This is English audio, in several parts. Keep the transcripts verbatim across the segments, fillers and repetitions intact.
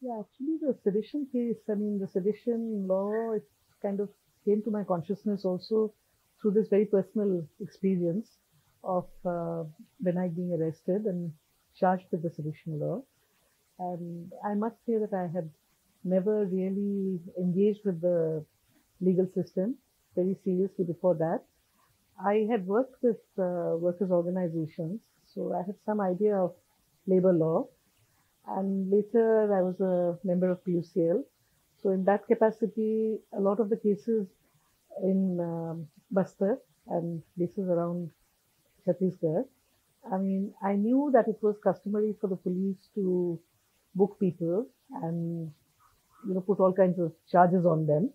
Yeah, actually the sedition case, I mean the sedition law, it kind of came to my consciousness also through this very personal experience of uh, Binayak being arrested and charged with the sedition law. And I must say that I had never really engaged with the legal system very seriously before that. I had worked with uh, workers' organizations, so I had some idea of labor law. And later I was a member of P U C L. So in that capacity, a lot of the cases in um, Bastar and places around Chhattisgarh, I mean, I knew that it was customary for the police to book people and, you know, put all kinds of charges on them.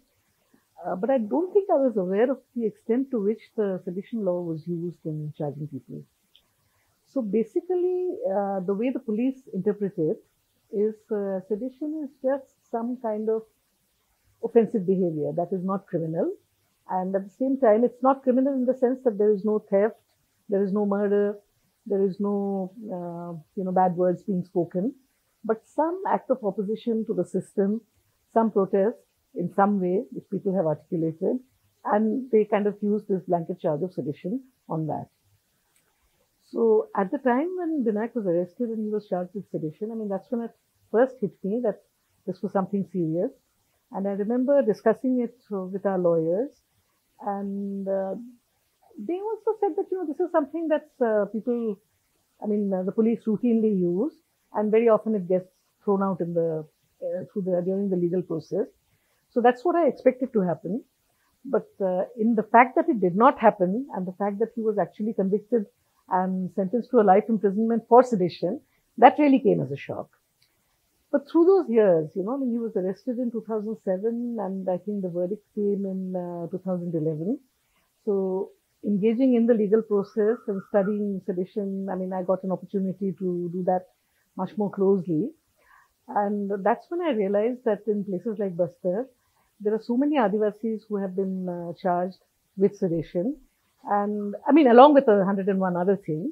Uh, but I don't think I was aware of the extent to which the sedition law was used in charging people. So basically, uh, the way the police interpret it is uh, sedition is just some kind of offensive behavior that is not criminal. And at the same time, it's not criminal in the sense that there is no theft, there is no murder, there is no, uh, you know, bad words being spoken. But some act of opposition to the system, some protest in some way, which people have articulated, and they kind of use this blanket charge of sedition on that. So at the time when Binayak was arrested and he was charged with sedition, I mean, that's when it first hit me that this was something serious. And I remember discussing it with our lawyers, and uh, they also said that, you know, this is something that uh, people, I mean, uh, the police routinely use, and very often it gets thrown out in the, uh, through the, during the legal process. So that's what I expected to happen. But uh, in the fact that it did not happen, and the fact that he was actually convicted and sentenced to a life imprisonment for sedition, that really came as a shock. But through those years, you know, when he was arrested in two thousand seven, and I think the verdict came in uh, two thousand eleven. So engaging in the legal process and studying sedition, I mean, I got an opportunity to do that much more closely. And that's when I realized that in places like Bastar, there are so many Adivasis who have been uh, charged with sedition. And I mean, along with a hundred and one other things,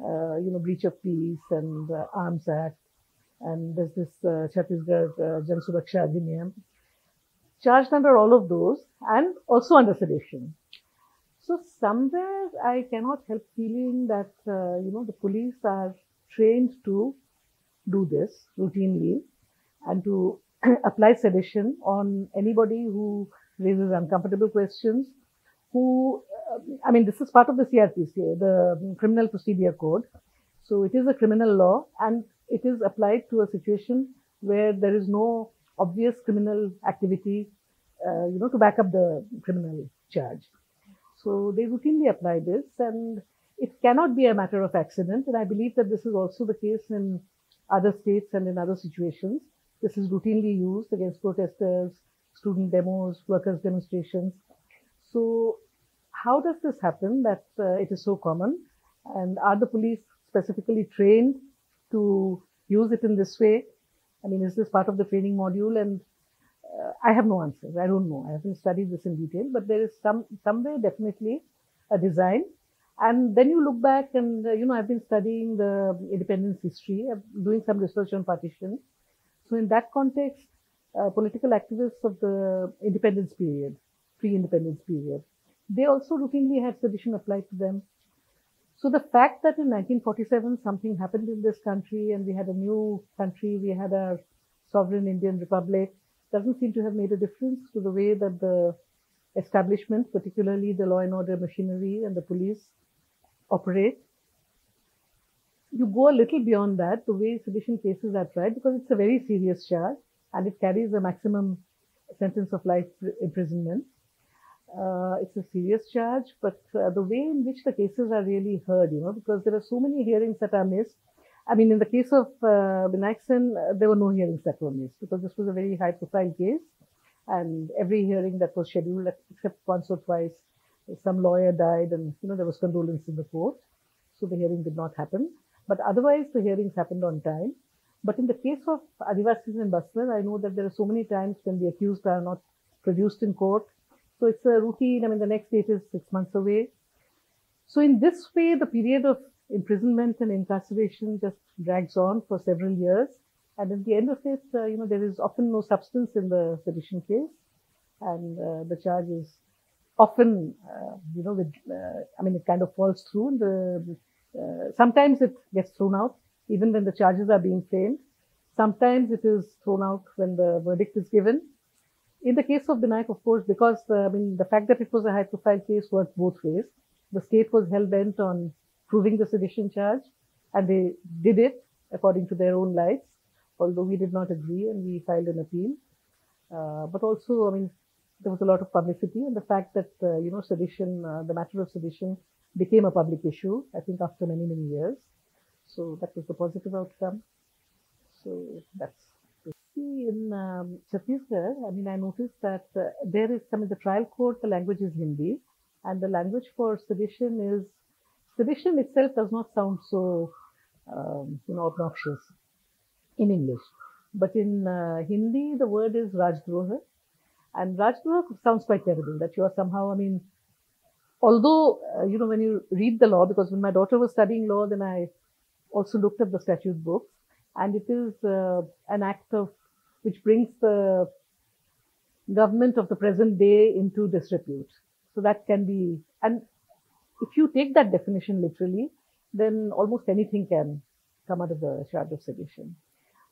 uh, you know, breach of peace and uh, Arms Act, and there's this uh, Chhattisgarh uh, Jan Suraksha Adhiniyam, charged under all of those and also under sedition. So somewhere I cannot help feeling that, uh, you know, the police are trained to do this routinely and to apply sedition on anybody who raises uncomfortable questions, who, I mean, this is part of the C R P C, the Criminal Procedure Code. So it is a criminal law, and it is applied to a situation where there is no obvious criminal activity, uh, you know, to back up the criminal charge. So they routinely apply this, and it cannot be a matter of accident. And I believe that this is also the case in other states and in other situations. This is routinely used against protesters, student demos, workers' demonstrations. So how does this happen that uh, it is so common? And are the police specifically trained to use it in this way? I mean, is this part of the training module? And uh, I have no answers. I don't know. I haven't studied this in detail, but there is some somewhere definitely a design. And then you look back and, uh, you know, I've been studying the independence history, I'm doing some research on partition. So in that context, uh, political activists of the independence period, pre-independence period, they also routinely had sedition applied to them. So the fact that in nineteen forty-seven something happened in this country and we had a new country, we had our sovereign Indian Republic, doesn't seem to have made a difference to the way that the establishment, particularly the law and order machinery and the police, operate. You go a little beyond that, the way sedition cases are tried, because it's a very serious charge and it carries a maximum sentence of life imprisonment. Uh, it's a serious charge, but uh, the way in which the cases are really heard, you know, because there are so many hearings that are missed. I mean, in the case of uh, Binayak Sen, uh, there were no hearings that were missed because this was a very high profile case. And every hearing that was scheduled, except once or twice, some lawyer died and, you know, there was condolence in the court. So the hearing did not happen. But otherwise, the hearings happened on time. But in the case of Adivasis and Bastar, I know that there are so many times when the accused are not produced in court. So it's a routine. I mean, the next date is six months away. So in this way, the period of imprisonment and incarceration just drags on for several years. And at the end of it, uh, you know, there is often no substance in the sedition case, and uh, the charge is often, uh, you know, with, uh, I mean, it kind of falls through. And the, uh, sometimes it gets thrown out, even when the charges are being framed. Sometimes it is thrown out when the verdict is given. In the case of Binayak, of course, because uh, I mean, the fact that it was a high-profile case worked both ways. The state was hell-bent on proving the sedition charge, and they did it according to their own lights, although we did not agree and we filed an appeal. Uh, but also, I mean, there was a lot of publicity, and the fact that, uh, you know, sedition, uh, the matter of sedition became a public issue, I think, after many, many years. So that was the positive outcome. So that's it. In um, Chhattisgarh, I mean, I noticed that uh, there is, I mean, the trial court, the language is Hindi, and the language for sedition is, sedition itself does not sound so, um, you know, obnoxious in English. But in uh, Hindi, the word is Rajdroha. And Rajdroha sounds quite terrible, that you are somehow, I mean, although, uh, you know, when you read the law, because when my daughter was studying law, then I also looked at the statute books, and it is uh, an act of, which brings the government of the present day into disrepute. So that can be, and if you take that definition literally, then almost anything can come out of the charge of sedition.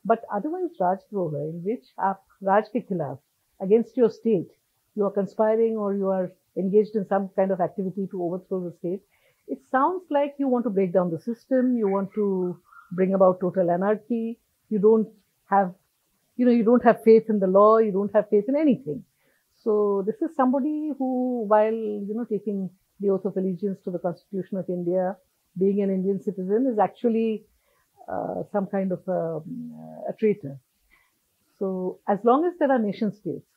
But otherwise, Rajdroha, in which aap Raj ke khilaf, against your state, you are conspiring or you are engaged in some kind of activity to overthrow the state, it sounds like you want to break down the system, you want to bring about total anarchy, you don't have, you know, you don't have faith in the law, you don't have faith in anything. So this is somebody who, while, you know, taking the oath of allegiance to the Constitution of India, being an Indian citizen, is actually uh, some kind of a, a traitor. So as long as there are nation states,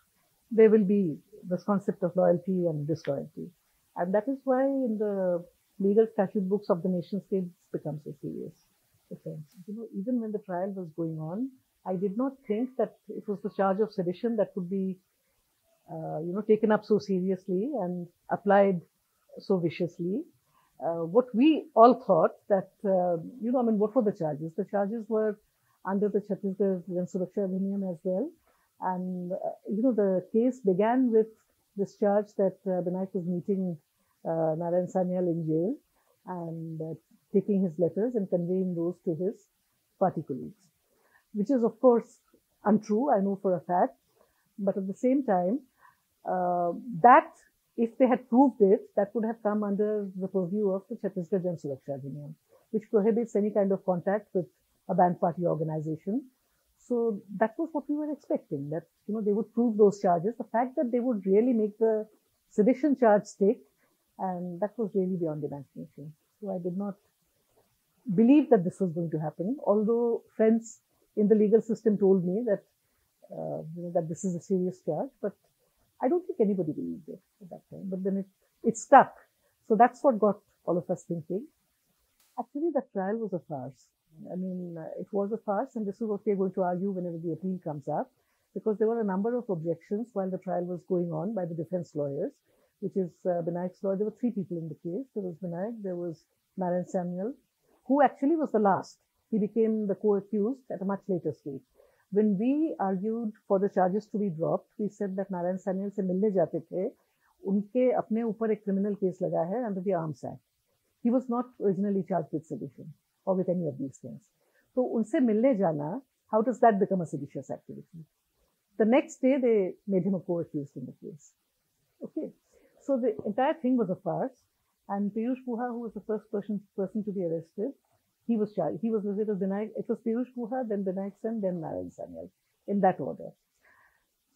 there will be this concept of loyalty and disloyalty. And that is why in the legal statute books of the nation states becomes a serious offense. You know, even when the trial was going on, I did not think that it was the charge of sedition that would be, uh, you know, taken up so seriously and applied so viciously. Uh, what we all thought that, uh, you know, I mean, what were the charges? The charges were under the Chhattisgarh Jan Suraksha Adhiniyam as well. And, uh, you know, the case began with this charge that uh, Binayak was meeting uh, Narayan Sanyal in jail and uh, taking his letters and conveying those to his party colleagues, which is, of course, untrue, I know for a fact. But at the same time, uh, that, if they had proved it, that would have come under the purview of the Chhattisgarh Jan Suraksha Adhiniyam, which prohibits any kind of contact with a banned party organization. So that was what we were expecting, that, you know, they would prove those charges. The fact that they would really make the sedition charge stick, and that was really beyond imagination. So I did not believe that this was going to happen, although friends in the legal system told me that, uh, you know, that this is a serious charge, but I don't think anybody believed it at that time. But then it, it stuck. So that's what got all of us thinking. Actually, the trial was a farce. I mean, uh, it was a farce, and this is what we're going to argue whenever the appeal comes up, because there were a number of objections while the trial was going on by the defense lawyers, which is uh, Binayak's lawyer. There were three people in the case. There was Binayak, there was Narayan Samuel, who actually was the last. He became the co-accused at a much later stage. When we argued for the charges to be dropped, we said that Narayan Sanyal se milne jaate the, unke apne upar ek criminal case laga hai under the Arms Act. He was not originally charged with sedition or with any of these things. So unse milne jana, how does that become a seditious activity? The next day they made him a co-accused in the case. Okay, so the entire thing was a farce, and Piyush Puhar, who was the first person person to be arrested, he was charged. He was listed as Binayak. It was Piyush Puhar, then Binayak Sen, then Narayan Sanyal, in that order.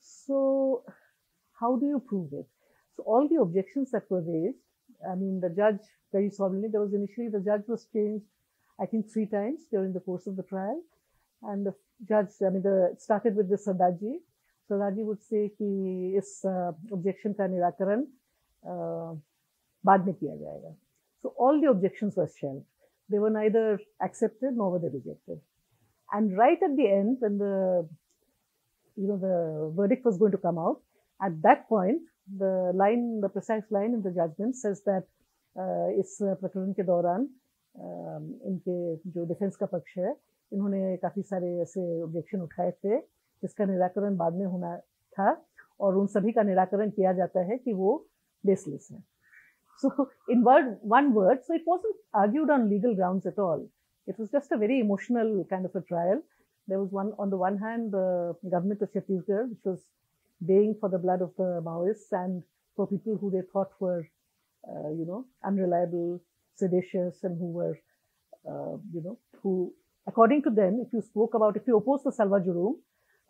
So, how do you prove it? So, all the objections that were raised, I mean, the judge very solemnly, there was initially, the judge was changed, I think, three times during the course of the trial. And the judge, I mean, the, it started with the Sardarji. Sardarji would say, ki is uh, objection ka nirakaran uh, baad mein kiya jayega. So, all the objections were shelved. They were neither accepted nor were they rejected. And right at the end, when the, you know, the verdict was going to come out, at that point, the line, the precise line in the judgment says that uh, is prakaran ke dauran, um, inke jo defense ka paksh hai, इन्होंने काफ़ी सारे ऐसे objection उठाए थे जिसका निराकरण बाद में होना था, और उन सभी का निराकरण किया जाता है कि वो बेसलेस है. So in word, one word, so it wasn't argued on legal grounds at all. It was just a very emotional kind of a trial. There was one, on the one hand, the government of Chhattisgarh, which was baying for the blood of the Maoists and for people who they thought were, uh, you know, unreliable, seditious, and who were, uh, you know, who, according to them, if you spoke about, if you opposed the Salwa Judum,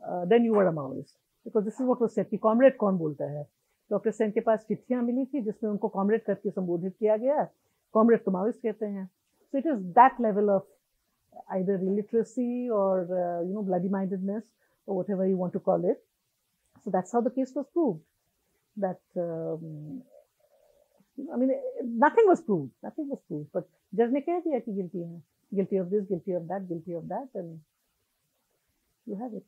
uh, then you were a Maoist. Because this is what was said, ki comrade kaun bolta hai. Doctor Sen के पास चिट्ठियां मिली थी जिसमें उनको comrade करके संबोधित किया गया. कॉमरेड तो माओइस्ट कहते हैं. So it is that level of either illiteracy और यू नो ब्लडी माइंडेडनेस और whatever you want to call it. So that's how the case was proved. That I mean nothing was proved nothing was proved but जज ने कह दिया कि guilty है, guilty of this, guilty of that, guilty of that, and you have it.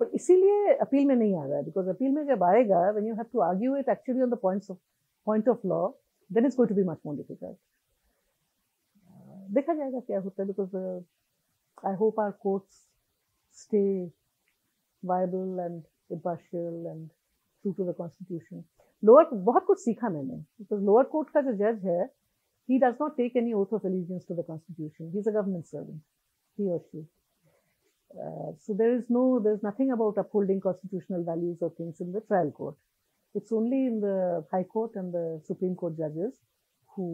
पर इसीलिए appeal में नहीं आ रहा है, बिकॉज अपील में जब आएगा, when you have to argue it actually on the points of point of law, then it's going to be much more difficult. देखा जाएगा क्या होता है, because I hope our courts stay viable and impartial and true to the constitution. Lower बहुत कुछ सीखा मैंने, because lower court का जो जज है, he does not take any oath of allegiance to the constitution. He is a government servant, he और she. Uh, so there is no, there is nothing about upholding constitutional values or things in the trial court. It's only in the High Court and the Supreme Court judges who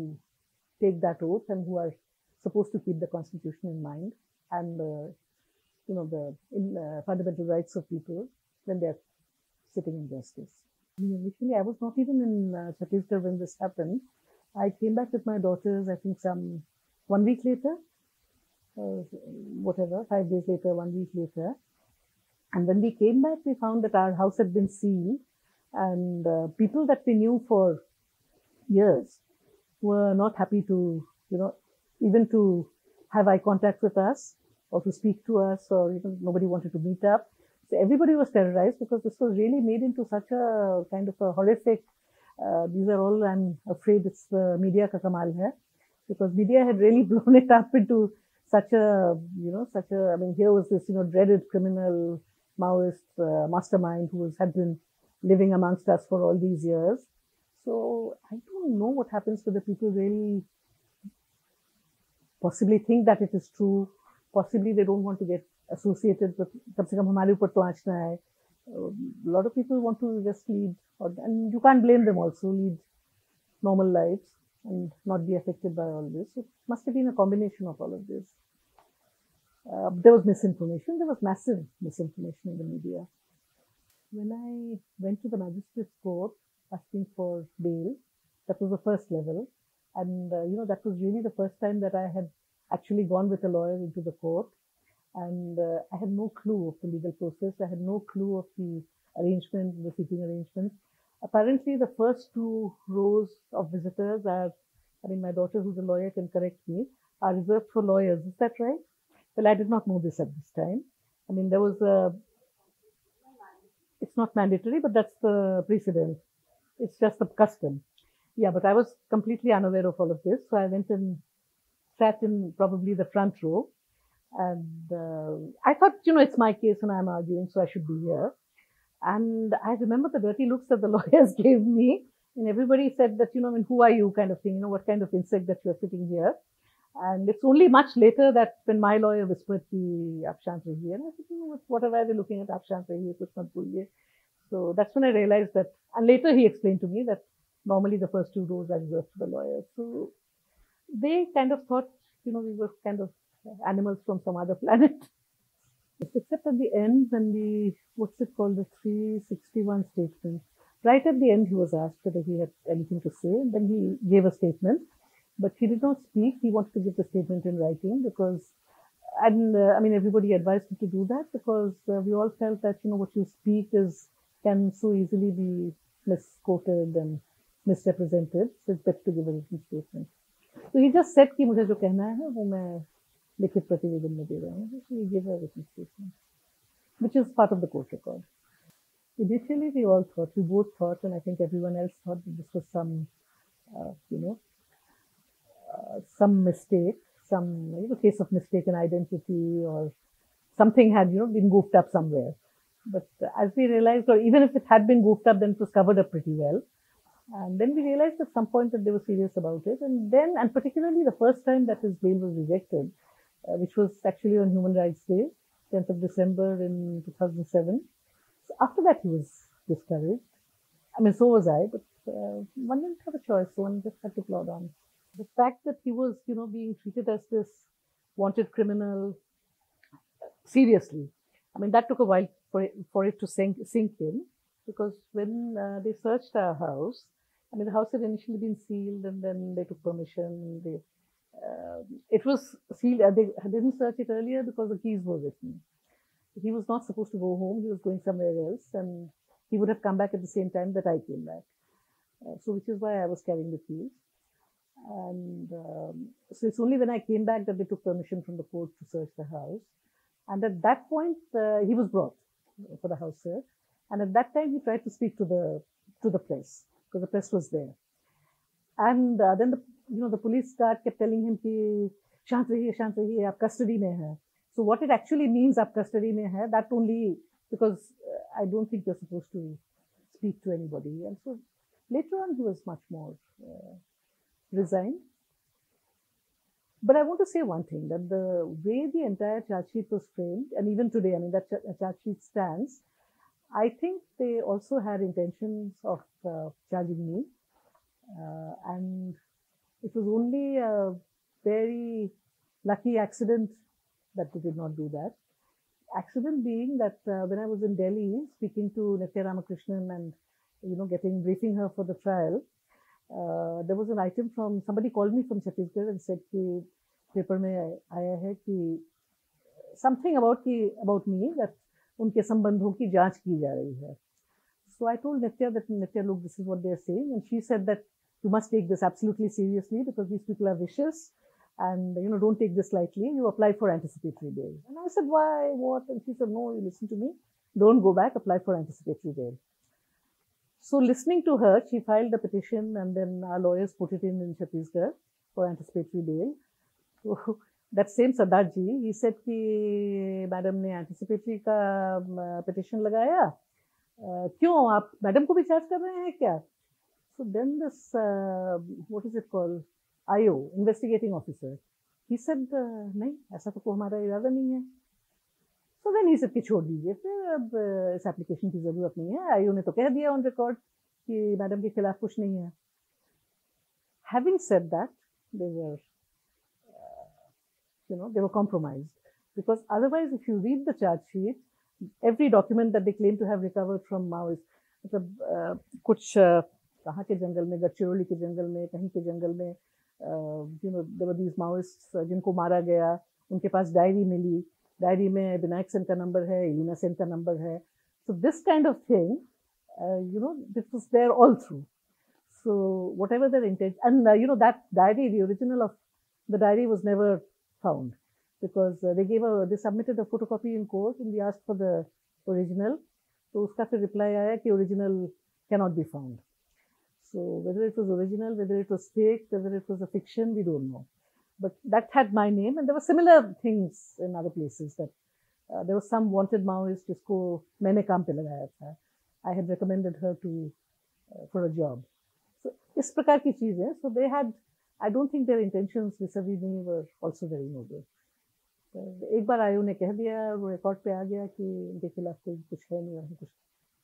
take that oath and who are supposed to keep the Constitution in mind and uh, you know the in, uh, fundamental rights of people when they are sitting in justice. Initially, I was not even in uh, Chhattisgarh when this happened. I came back with my daughters. I think some one week later. Uh, whatever, five days later, one week later. And when we came back, we found that our house had been sealed and uh, people that we knew for years were not happy to, you know, even to have eye contact with us or to speak to us, or even nobody wanted to meet up. So everybody was terrorized because this was really made into such a kind of a horrific, uh, these are all, I'm afraid it's the media ka kamal hai, because media had really blown it up into such a, you know, such a, I mean, here was this, you know, dreaded criminal Maoist uh, mastermind who was, had been living amongst us for all these years. So I don't know what happens to the people really possibly think that it is true. Possibly they don't want to get associated with, kam se kam hamare upar to aanchna hai. A lot of people want to just lead, or, and you can't blame them also, lead normal lives and not be affected by all this. It must have been a combination of all of this. Uh, there was misinformation. There was massive misinformation in the media. When I went to the magistrate's court asking for bail, that was the first level. And, uh, you know, that was really the first time that I had actually gone with a lawyer into the court. And uh, I had no clue of the legal process. I had no clue of the arrangement, the sitting arrangements. Apparently, the first two rows of visitors are, I mean, my daughter, who's a lawyer, can correct me, are reserved for lawyers. Is that right? Well, I did not know this at this time. I mean, there was a, it's not mandatory, but that's the precedent. It's just the custom. Yeah, but I was completely unaware of all of this. So I went and sat in probably the front row. And uh, I thought, you know, it's my case and I'm arguing, so I should be here. And I remember the dirty looks that the lawyers gave me, and everybody said that, you know, I mean, who are you kind of thing, you know, what kind of insect that you're sitting here. And it's only much later that when my lawyer whispered the Abshant Rahi, and I said, you know, what are they looking at Abshant Rahi, Kushmat Bulye. So that's when I realized that, and later he explained to me that normally the first two rows are reserved for the lawyers. So they kind of thought, you know, we were kind of animals from some other planet. Except at the end, when the, what's it called, the three sixty-one statement. Right at the end, he was asked whether he had anything to say, and then he gave a statement. But he did not speak. He wanted to give the statement in writing because, and uh, I mean, everybody advised him to do that because uh, we all felt that, you know, what you speak is, can so easily be misquoted and misrepresented. So it's better to give a written statement. So he just said, ki mujhe jo kehna hai, wo main लिखित प्रतिवेदन में दे रहा हूँ, which is part of the court record. Initially, we all thought, we both thought, and I think everyone else thought that this was some, uh, you know, uh, some mistake, some you know, case of mistaken identity or something had you know been goofed up somewhere. But as we realized, or even if it had been goofed up, then it was covered up pretty well. And then we realized at some point that they were serious about it. And then, and particularly the first time that his bail was rejected, uh, which was actually on Human Rights Day, tenth of December in two thousand seven. So after that, he was discouraged. I mean, so was I, but uh, one didn't have a choice. So one just had to plod on. The fact that he was, you know, being treated as this wanted criminal, seriously, I mean, that took a while for it, for it to sink, sink in. Because when uh, they searched our house, I mean, the house had initially been sealed, and then they took permission. They, uh, it was sealed. Uh, they didn't search it earlier because the keys were with me. He was not supposed to go home. He was going somewhere else, and he would have come back at the same time that I came back. Uh, so, which is why I was carrying the keys. And um, so it's only when I came back that they took permission from the court to search the house. And at that point, uh, he was brought for the house search. And at that time, he tried to speak to the to the press, because the press was there. And uh, then the you know the police guard kept telling him कि शांत रहिए शांत रहिए आप custody में हैं. So what it actually means आप custody में हैं, that only because uh, I don't think you're supposed to speak to anybody. And so later on, he was much more uh, resigned. But I want to say one thing, that the way the entire charge sheet was framed, and even today, I mean that charge sheet stands. I think they also had intentions of uh, charging me, uh, and it was only a very lucky accident that they did not do that. Accident being that uh, when I was in Delhi speaking to Nitya Ramakrishnan and you know getting briefing her for the trial, uh, there was an item from somebody called me from Chhattisgarh and said कि paper में आया है कि something about कि about me that उनके संबंधों की जांच की जा रही है. So I told Nitya that Nitya, look, this is what they are saying, and she said that you must take this absolutely seriously because these people are vicious, and you know don't take this lightly. You apply for anticipatory bail. And I said, why, what? And she said, no, you listen to me. Don't go back. Apply for anticipatory bail. So listening to her, she filed the petition, and then our lawyers put it in in Chhattisgarh for anticipatory bail. So, that same Sadarji, he said कि madam ने anticipatory का petition लगाया, क्यों आप madam को भी charge कर रहे हैं क्या? So then this uh, what is it called, I O, investigating officer, he said नहीं ऐसा तो कोई हमारा इरादा नहीं है. So then he said कि छोड़ दीजिए फिर, अब इस application की ज़रूरत नहीं है. I O ने तो कह दिया on record कि मैडम के खिलाफ कुछ नहीं है. Having said that, they were You know, they were compromised, because otherwise, if you read the charge sheet, every document that they claim to have recovered from Maoists, मतलब कुछ कहाँ के जंगल में, गच्चीरोली के जंगल में, कहीं के जंगल में, you know, there were these Maoists जिनको मारा गया, उनके पास डायरी मिली, डायरी में बिनायक सेन का नंबर है, इलीना सेन का नंबर है, so this kind of thing, uh, you know, this was there all through. So whatever their intent, and uh, you know that diary, the original of the diary was never found, because uh, they gave a they submitted a photocopy in court and we asked for the original, so uska fir reply aaya ki original cannot be found. So whether it was original, whether it was fake, whether it was a fiction, we don't know, but that had my name. And there were similar things in other places, that uh, there was some wanted Maoist jisko maine kaam pe lagaya tha. I had recommended her to uh, for a job. So is prakar ki cheez hai. So they had, I don't think their intentions vis-a-vis me were also very noble. एक बार आयो ने कह दिया, वो record पे आ गया कि इनके खिलाफ कोई कुछ है नहीं और कुछ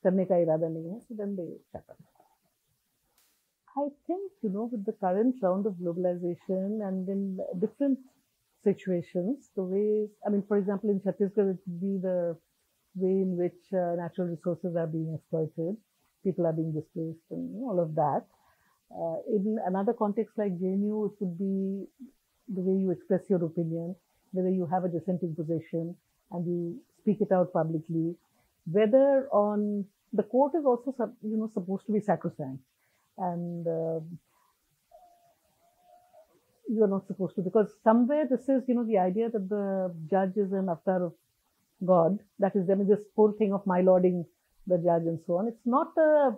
करने का इरादा नहीं है, so then they shut up. I think, you know, with the current round of globalization and in different situations, the way, I mean, for example, in Chhattisgarh, it would be the way in which uh, natural resources are being exploited, people are being displaced, and you know, all of that. Uh, in another context like J N U, it would be the way you express your opinion, whether you have a dissenting position and you speak it out publicly, whether on the court is also sub, you know supposed to be sacrosanct, and uh, you are not supposed to, because somewhere this is you know the idea that the judge is an avatar of God. That is, I mean, this whole thing of my lording the judge and so on. It's not a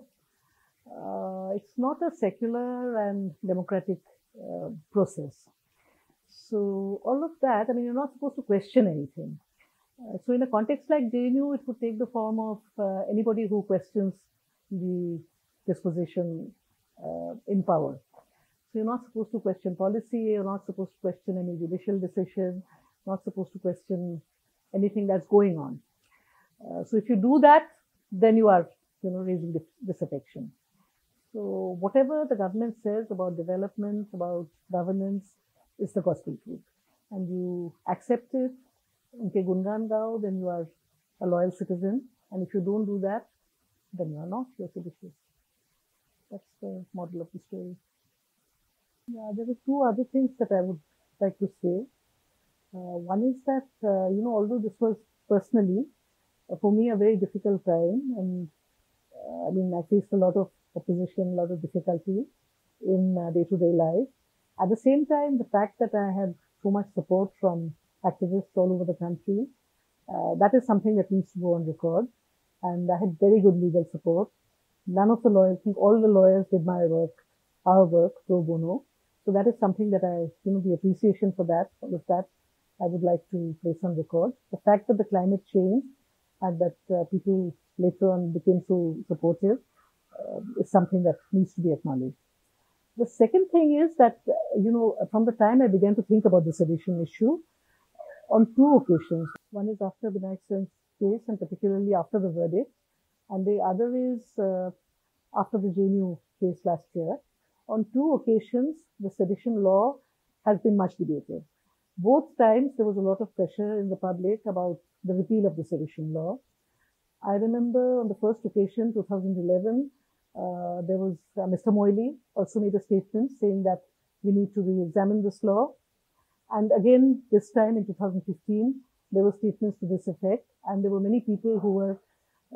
Uh, it's not a secular and democratic uh, process. So all of that, I mean, you're not supposed to question anything. Uh, so in a context like J N U, it could take the form of uh, anybody who questions the disposition uh, in power. So you're not supposed to question policy, you're not supposed to question any judicial decision, not supposed to question anything that's going on. Uh, so if you do that, then you are, you know, raising dis disaffection. So whatever the government says about development, about governance, is the gospel truth. And you accept it, unke gungan gao, then you are a loyal citizen. And if you don't do that, then you are not, you're seditious. That's the model of the story. Yeah, there are two other things that I would like to say. Uh, one is that, uh, you know, although this was personally, uh, for me, a very difficult time. And uh, I mean, I faced a lot of opposition, a lot of difficulty in uh, day-to-day life. At the same time, the fact that I had so much support from activists all over the country, uh, that is something that needs to go on record. And I had very good legal support. None of the lawyers, I think all the lawyers did my work, our work, pro bono. So that is something that I, you know, the appreciation for that, all of that, I would like to place on record. The fact that the climate changed and that uh, people later on became so supportive uh, is something that needs to be acknowledged. The second thing is that, you know, from the time I began to think about the sedition issue, on two occasions, one is after Binayak Sen's case and particularly after the verdict, and the other is uh, after the J N U case last year. On two occasions, the sedition law has been much debated. Both times, there was a lot of pressure in the public about the repeal of the sedition law. I remember on the first occasion, two thousand eleven, Uh, there was uh, Mister Moily also made a statement saying that we need to re-examine this law. And again, this time in two thousand fifteen, there were statements to this effect. And there were many people who were,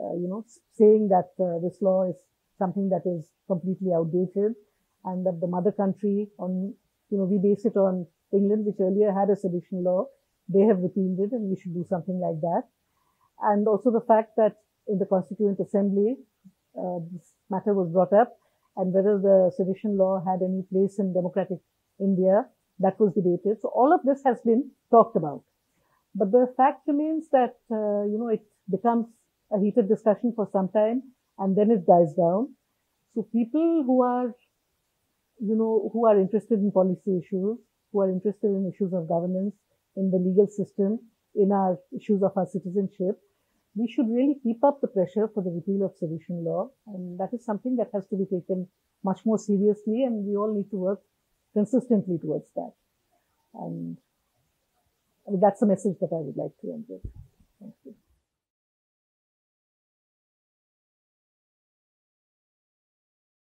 uh, you know, saying that uh, this law is something that is completely outdated and that the mother country on, you know, we base it on England, which earlier had a sedition law. They have repealed it and we should do something like that. And also the fact that in the Constituent Assembly, Uh, this matter was brought up and whether the sedition law had any place in democratic India, that was debated. So all of this has been talked about. But the fact remains that, uh, you know, it becomes a heated discussion for some time and then it dies down. So people who are, you know, who are interested in policy issues, who are interested in issues of governance, in the legal system, in our issues of our citizenship, we should really keep up the pressure for the repeal of sedition law, and that is something that has to be taken much more seriously, and we all need to work consistently towards that. And I mean, that's a message that I would like to end with. Thank you.